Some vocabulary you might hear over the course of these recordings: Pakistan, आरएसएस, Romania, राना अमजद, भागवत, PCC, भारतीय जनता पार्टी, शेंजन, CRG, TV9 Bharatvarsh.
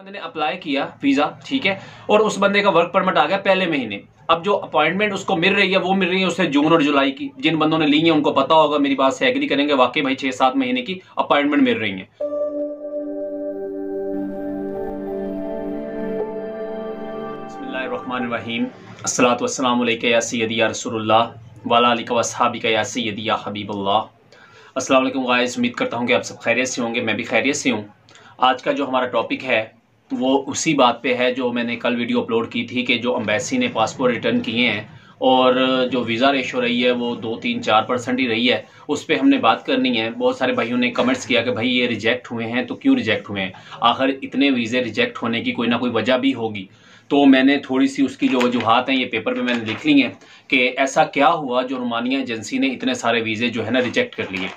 बंदे ने अप्लाई किया वीजा, ठीक है, और उस बंदे का वर्क परमिट आ गया पहले महीने। अब जो अपॉइंटमेंट उसको मिल रही है वो मिल रही है उससे जून और जुलाई की। जिन बंदों ने ली है उनको पता होगा, मेरी बात से एग्री करेंगे, वाकई भाई 6-7 महीने की अपॉइंटमेंट मिल रही है। बिस्मिल्लाहिर्रहमानिर्रहीम, अस्सलातु वस्सलामु अलैका या सय्यदी या रसूलुल्लाह व अला आलिका व असहाबिका या सय्यदी या हबीबुल्लाह। अस्सलामु अलैकुम गाइस, उम्मीद करता हूँ कि आप सब खैरियत से होंगे, मैं भी खैरियत से हूँ। आज का जो हमारा टॉपिक है वो उसी बात पे है जो मैंने कल वीडियो अपलोड की थी कि जो एम्बेसी ने पासपोर्ट रिटर्न किए हैं और जो वीज़ा रेशो रही है वो 2-3-4% ही रही है, उस पर हमने बात करनी है। बहुत सारे भाइयों ने कमेंट्स किया कि भाई ये रिजेक्ट हुए हैं तो क्यों रिजेक्ट हुए हैं, आखिर इतने वीज़े रिजेक्ट होने की कोई ना कोई वजह भी होगी। तो मैंने थोड़ी सी उसकी जो वजूहत हैं ये पेपर पे मैंने लिख ली हैं कि ऐसा क्या हुआ जो रोमानिया एजेंसी ने इतने सारे वीज़े जो है ना रिजेक्ट कर लिए।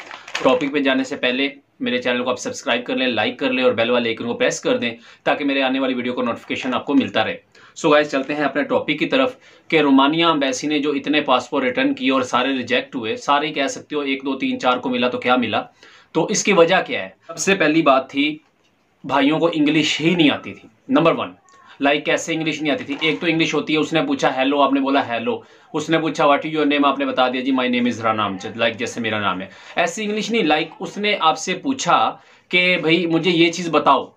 टॉपिक पे जाने से पहले मेरे चैनल को आप सब्सक्राइब कर लें, लाइक कर लें और बेल वाले आइकन को प्रेस कर दें ताकि मेरे आने वाली वीडियो का नोटिफिकेशन आपको मिलता रहे। सो गाइस चलते हैं अपने टॉपिक की तरफ कि रोमानिया एम्बेसी ने जो इतने पासपोर्ट रिटर्न किए और सारे रिजेक्ट हुए, सारे कह सकते हो 1-2-3-4 को मिला तो क्या मिला, तो इसकी वजह क्या है। सबसे पहली बात थी भाइयों को इंग्लिश ही नहीं आती थी, नंबर 1। कैसे इंग्लिश नहीं आती थी? एक तो इंग्लिश होती है, उसने पूछा हेलो, आपने बोला हेलो, उसने पूछा व्हाट इज योर नेम, आपने बता दिया जी my name is राना अमजद, like जैसे मेरा नाम है। ऐसी इंग्लिश नहीं, लाइक उसने आपसे पूछा कि भाई मुझे ये चीज़ बताओ,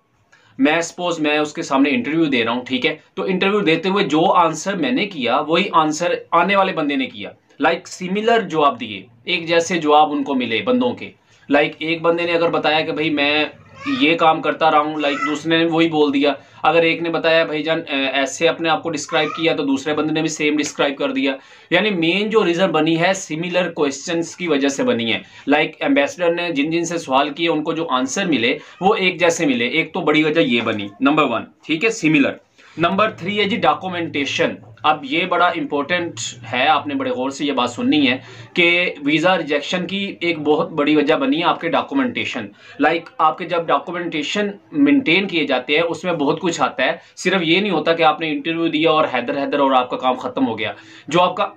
मैं सपोज मैं उसके सामने इंटरव्यू दे रहा हूँ, ठीक है, तो इंटरव्यू देते हुए जो आंसर मैंने किया वही आंसर आने वाले बंदे ने किया। लाइक सिमिलर जवाब दिए, एक जैसे जवाब उनको मिले बंदों के। लाइक एक बंदे ने अगर बताया कि भाई मैं ये काम करता रहा हूँ, लाइक दूसरे ने वही बोल दिया। अगर एक ने बताया भाईजान ऐसे अपने आप को डिस्क्राइब किया तो दूसरे बंदे ने भी सेम डिस्क्राइब कर दिया। यानी मेन जो रीज़न बनी है सिमिलर क्वेश्चंस की वजह से बनी है। लाइक एम्बेसडर ने जिन जिन से सवाल किए उनको जो आंसर मिले वो एक जैसे मिले, एक तो बड़ी वजह ये बनी, नंबर 1, ठीक है, सिमिलर। नंबर 3 है जी डॉक्यूमेंटेशन। अब ये बड़ा इंपॉर्टेंट है, आपने बड़े गौर से ये बात सुननी है कि वीज़ा रिजेक्शन की एक बहुत बड़ी वजह बनी है आपके डॉक्यूमेंटेशन। लाइक आपके जब डॉक्यूमेंटेशन मेंटेन किए जाते हैं उसमें बहुत कुछ आता है, सिर्फ ये नहीं होता कि आपने इंटरव्यू दिया और हैदर हैदर और आपका काम ख़त्म हो गया। जो आपका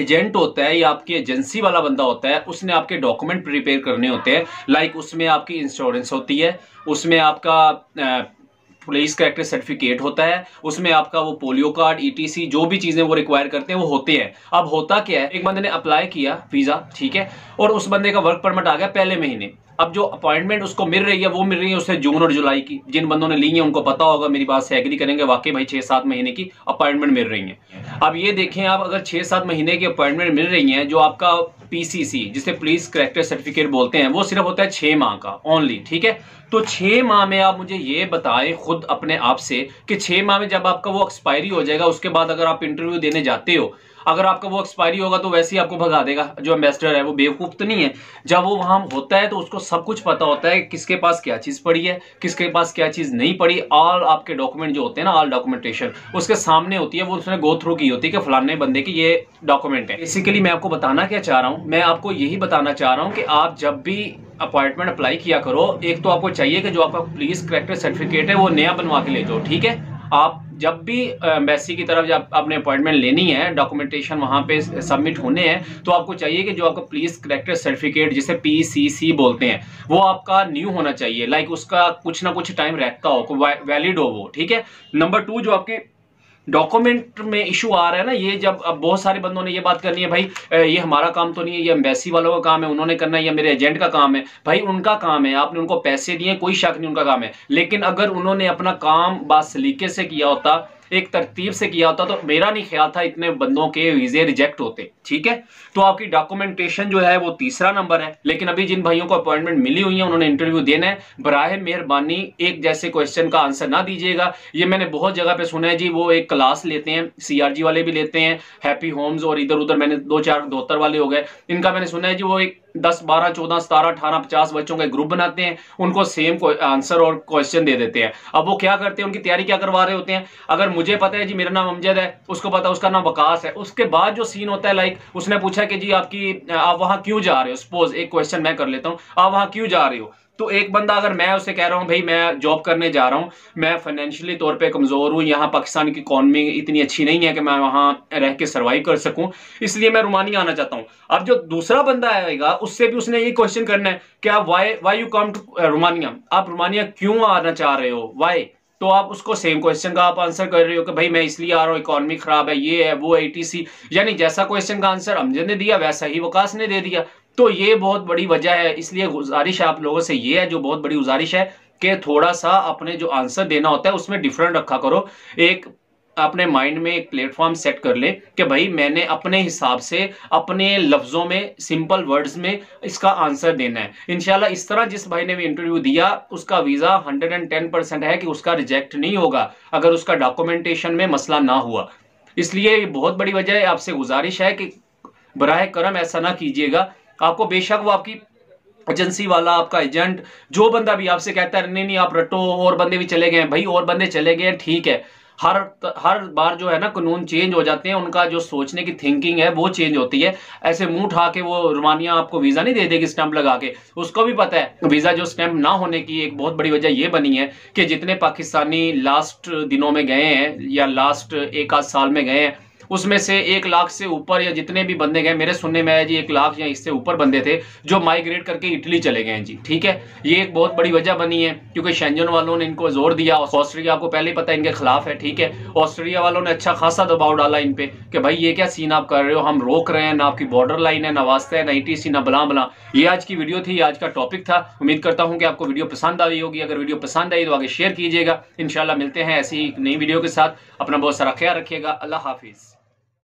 एजेंट होता है या आपकी एजेंसी वाला बंदा होता है उसने आपके डॉक्यूमेंट प्रिपेयर करने होते हैं। लाइक उसमें आपकी इंश्योरेंस होती है, उसमें आपका पुलिस कैरेक्टर सर्टिफिकेट होता है, उसमें आपका वो पोलियो कार्ड ETC जो भी चीज़ें वो रिक्वायर करते हैं वो होते हैं। अब होता क्या है, एक बंदे ने अप्लाई किया वीज़ा, ठीक है, और उस बंदे का वर्क परमिट आ गया पहले महीने। अब जो अपॉइंटमेंट उसको मिल रही है वो मिल रही है उससे जून और जुलाई की। जिन बंदों ने ली है उनको पता होगा, मेरी बात से एग्री करेंगे, वाकई भाई 6-7 महीने की अपॉइंटमेंट मिल रही है। अब ये देखें आप, अगर 6-7 महीने की अपॉइंटमेंट मिल रही है, जो आपका PCC जिसे पुलिस कैरेक्टर सर्टिफिकेट बोलते हैं वो सिर्फ होता है 6 माह का ओनली, ठीक है। तो 6 माह में आप मुझे ये बताएं खुद अपने आप से कि 6 माह में जब आपका वो एक्सपायरी हो जाएगा उसके बाद अगर आप इंटरव्यू देने जाते हो, अगर आपका वो एक्सपायरी होगा तो वैसे ही आपको भगा देगा। जो एम्बेसडर है वो बेवकूफ़ तो नहीं है, जब वो वहाँ होता है तो उसको सब कुछ पता होता है किसके पास क्या चीज़ पड़ी है, किसके पास क्या चीज़ नहीं पड़ी। ऑल आपके डॉक्यूमेंट जो होते हैं ना, ऑल डॉक्यूमेंटेशन उसके सामने होती है, वो उसने गो थ्रू की होती है कि फलाने बंदे की ये डॉक्यूमेंट है। बेसिकली मैं आपको बताना क्या चाह रहा हूँ, मैं आपको यही बताना चाह रहा हूँ कि आप जब भी अपॉइंटमेंट अप्लाई किया करो, एक तो आपको चाहिए कि जो आपका पुलिस कैरेक्टर सर्टिफिकेट है वो नया बनवा के ले जाओ, ठीक है। आप जब भी एम्बेसी की तरफ जब आपने अपॉइंटमेंट लेनी है, डॉक्यूमेंटेशन वहाँ पे सबमिट होने हैं, तो आपको चाहिए कि जो आपका पुलिस कैरेक्टर सर्टिफिकेट जिसे PCC बोलते हैं वो आपका न्यू होना चाहिए। लाइक उसका कुछ ना कुछ टाइम रहता हो, वैलिड हो वो, ठीक है। नंबर 2, जो आपके डॉक्यूमेंट में इशू आ रहा है ना, ये जब अब बहुत सारे बंदों ने ये बात करनी है भाई ये हमारा काम तो नहीं है, ये एम्बेसी वालों का काम है, उन्होंने करना है, या मेरे एजेंट का काम है। भाई उनका काम है, आपने उनको पैसे दिए, कोई शक नहीं उनका काम है, लेकिन अगर उन्होंने अपना काम बासलीके से किया होता, एक तरतीब से किया होता, तो मेरा नहीं ख्याल था इतने बंदों के वीजे रिजेक्ट होते, ठीक है। तो आपकी डॉक्यूमेंटेशन जो है वो तीसरा नंबर है। लेकिन अभी जिन भाइयों को अपॉइंटमेंट मिली हुई है उन्होंने इंटरव्यू देना है, बराए मेहरबानी एक जैसे क्वेश्चन का आंसर ना दीजिएगा। ये मैंने बहुत जगह पे सुना है जी, वो एक क्लास लेते हैं, CRG वाले भी लेते हैं, हैप्पी होम्स और इधर उधर मैंने 2-4 धोतर वाले हो गए, इनका मैंने सुना है जी वो एक 10, 12, 14, 17, 18, 50 बच्चों का ग्रुप बनाते हैं, उनको सेम आंसर और क्वेश्चन दे देते हैं। अब वो क्या करते हैं, उनकी तैयारी क्या करवा रहे होते हैं। अगर मुझे पता है जी मेरा नाम अमजद है, उसको पता उसका नाम वकास है, उसके बाद जो सीन होता है, लाइक उसने पूछा कि जी आप वहाँ क्यों जा रहे हो, सपोज एक क्वेश्चन मैं कर लेता हूँ, आप वहाँ क्यों जा रहे हो। तो एक बंदा अगर मैं उसे कह रहा हूँ भाई मैं जॉब करने जा रहा हूँ, मैं फाइनेंशियली तौर पे कमज़ोर हूँ, यहाँ पाकिस्तान की इकॉनमी इतनी अच्छी नहीं है कि मैं वहाँ रह के सर्वाइव कर सकूँ, इसलिए मैं रोमानिया आना चाहता हूँ। अब जो दूसरा बंदा आएगा उससे भी उसने ये क्वेश्चन करना है कि आप why you come to Romania, आप रोमानिया क्यों आना चाह रहे हो, वाई। तो आप उसको सेम क्वेश्चन का आप आंसर कर रहे हो कि भाई मैं इसलिए आ रहा हूँ, इकोनॉमी खराब है, ये है, वो है, ईटीसी। यानी जैसा क्वेश्चन का आंसर हमजद ने दिया वैसा ही वकास ने दे दिया। तो ये बहुत बड़ी वजह है। इसलिए गुजारिश आप लोगों से ये है, जो बहुत बड़ी गुजारिश है कि थोड़ा सा अपने जो आंसर देना होता है उसमें डिफरेंट रखा करो। एक अपने माइंड में एक प्लेटफॉर्म सेट कर ले कि भाई मैंने अपने हिसाब से अपने लफ्जों में सिंपल वर्ड्स में इसका आंसर देना है। इंशाल्लाह इस तरह जिस भाई ने भी इंटरव्यू दिया उसका वीज़ा 110% है कि उसका रिजेक्ट नहीं होगा अगर उसका डॉक्यूमेंटेशन में मसला ना हुआ। इसलिए ये बहुत बड़ी वजह है। आपसे गुजारिश है कि बराह करम ऐसा ना कीजिएगा। आपको बेशक वो आपकी एजेंसी वाला, आपका एजेंट, जो बंदा भी आपसे कहता है नहीं नहीं आप रटो, और बंदे भी चले गए, भाई और बंदे चले गए, ठीक है। हर बार जो है ना कानून चेंज हो जाते हैं, उनका जो सोचने की थिंकिंग है वो चेंज होती है। ऐसे मुंह उठा के वो रोमानिया आपको वीज़ा नहीं दे देगी स्टैंप लगा के। उसको भी पता है वीज़ा जो स्टैंप ना होने की एक बहुत बड़ी वजह ये बनी है कि जितने पाकिस्तानी लास्ट दिनों में गए हैं या लास्ट एक आध साल में गए हैं उसमें से 1 लाख से ऊपर या जितने भी बंदे गए, मेरे सुनने में आया जी 1 लाख या इससे ऊपर बंदे थे जो माइग्रेट करके इटली चले गए हैं जी, ठीक है। ये एक बहुत बड़ी वजह बनी है क्योंकि शेंजन वालों ने इनको जोर दिया। ऑस्ट्रेलिया आपको पहले ही पता है इनके खिलाफ है, ठीक है। ऑस्ट्रेलिया वालों ने अच्छा खासा दबाव डाला इन पे कि भाई ये क्या सीन आप कर रहे हो, हम रोक रहे हैं, ना आपकी बॉर्डर लाइन है, ना वास्ता है, ना ईटीसी, ना बला बला। ये आज की वीडियो थी, आज का टॉपिक था। उम्मीद करता हूँ कि आपको वीडियो पसंद आई होगी। अगर वीडियो पसंद आई तो आगे शेयर कीजिएगा। इंशाल्लाह मिलते हैं ऐसी नई वीडियो के साथ। अपना बहुत सारा ख्याल रखिएगा। अल्लाह हाफिज़।